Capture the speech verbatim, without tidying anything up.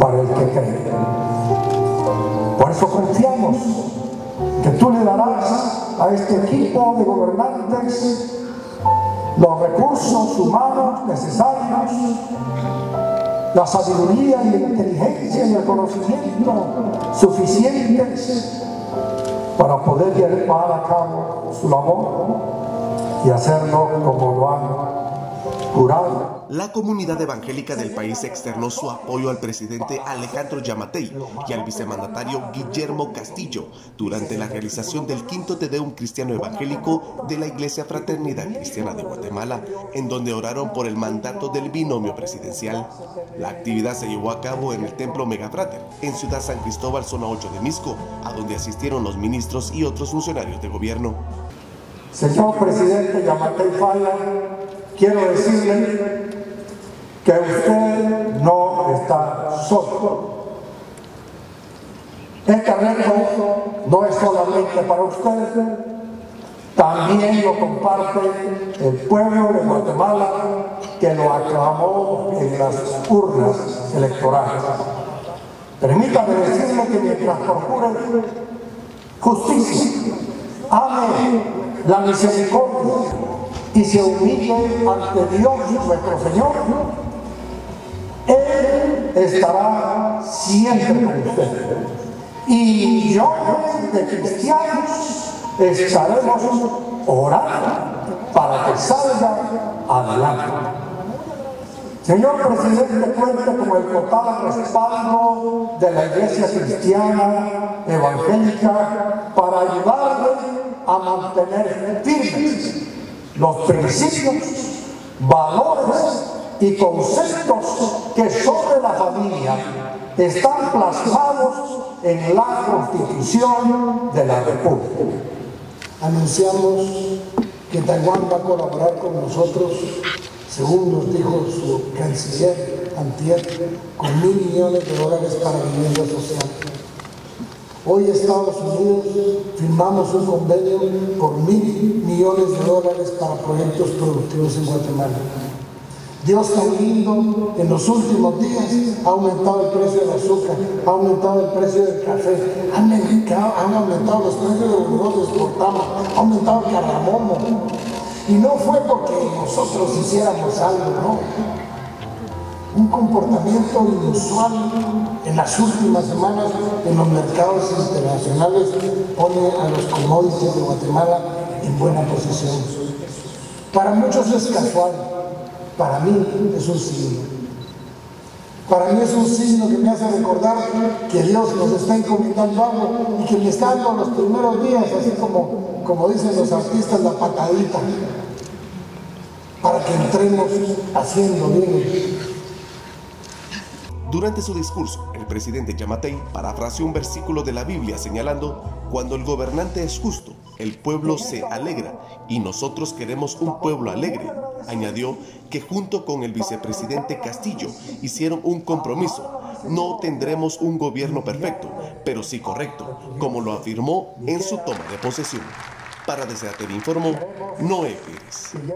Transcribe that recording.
para el que cree. Por eso confiamos que tú le darás a este equipo de gobernantes los recursos humanos necesarios, la sabiduría y la inteligencia y el conocimiento suficientes para poder llevar a cabo su labor y hacerlo como lo han jurado. La comunidad evangélica del país externó su apoyo al presidente Alejandro Giammattei y al vicemandatario Guillermo Castillo durante la realización del Quinto Tedeum Cristiano Evangélico de la Iglesia Fraternidad Cristiana de Guatemala, en donde oraron por el mandato del binomio presidencial. La actividad se llevó a cabo en el Templo Megafrater, en Ciudad San Cristóbal, zona ocho de Misco, a donde asistieron los ministros y otros funcionarios de gobierno. Señor presidente Giammattei Falla, quiero decirle que usted no está solo. Este reto no es solamente para usted, también lo comparte el pueblo de Guatemala que lo aclamó en las urnas electorales. Permítame decirle que mientras procure justicia, ame la misericordia y se humille ante Dios nuestro Señor, Él estará siempre con usted. Y millones de cristianos estaremos orando para que salga adelante. Señor presidente, cuenta con el total respaldo de la Iglesia Cristiana Evangélica para ayudarle a mantener firmes los principios, valores y conceptos que sobre la familia están plasmados en la Constitución de la República. Anunciamos que Taiwán va a colaborar con nosotros, según nos dijo su canciller antier, con mil millones de dólares para vivienda social. Hoy Estados Unidos firmamos un convenio por mil millones de dólares para proyectos productivos en Guatemala. Dios tan lindo, en los últimos días ha aumentado el precio del azúcar, ha aumentado el precio del café, han, han aumentado los precios de los productos que exportamos, ha aumentado el cardamomo. Y no fue porque nosotros hiciéramos algo, ¿no? Un comportamiento inusual en las últimas semanas en los mercados internacionales pone a los commodities de Guatemala en buena posición. Para muchos es casual, para mí es un signo. Para mí es un signo que me hace recordar que Dios nos está encomendando algo y que me está dando los primeros días, así como, como dicen los artistas, la patadita, para que entremos haciendo bien. Durante su discurso, el presidente Giammattei parafraseó un versículo de la Biblia señalando: cuando el gobernante es justo, el pueblo se alegra y nosotros queremos un pueblo alegre. Añadió que junto con el vicepresidente Castillo hicieron un compromiso: no tendremos un gobierno perfecto, pero sí correcto, como lo afirmó en su toma de posesión. Para Desea T V informó Noé Félix.